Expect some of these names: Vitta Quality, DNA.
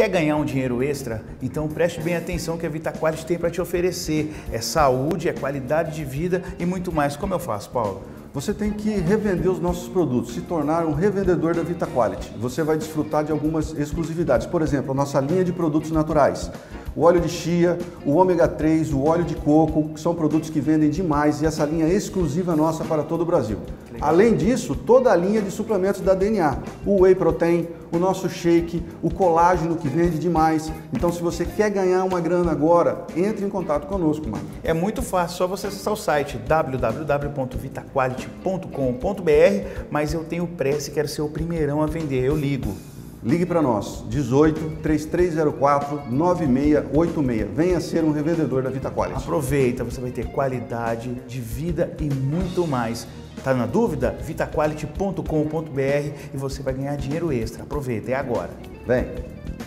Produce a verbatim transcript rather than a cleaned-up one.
Quer ganhar um dinheiro extra? Então preste bem atenção que a Vitta Quality tem para te oferecer. É saúde, é qualidade de vida e muito mais. Como eu faço, Paulo? Você tem que revender os nossos produtos, se tornar um revendedor da Vitta Quality. Você vai desfrutar de algumas exclusividades. Por exemplo, a nossa linha de produtos naturais. O óleo de chia, o ômega três, o óleo de coco, que são produtos que vendem demais e essa linha é exclusiva nossa para todo o Brasil. Além disso, toda a linha de suplementos da D N A, o Whey Protein, o nosso shake, o colágeno que vende demais. Então, se você quer ganhar uma grana agora, entre em contato conosco, mano. É muito fácil, só você acessar o site w w w ponto vitta quality ponto com ponto b r, mas eu tenho pressa e quero ser o primeirão a vender, eu ligo. Ligue para nós, dezoito, três três zero quatro, nove seis oito seis. Venha ser um revendedor da Vitta Quality. Aproveita, você vai ter qualidade de vida e muito mais. Tá na dúvida? vitta quality ponto com ponto b r e você vai ganhar dinheiro extra. Aproveita, é agora. Vem!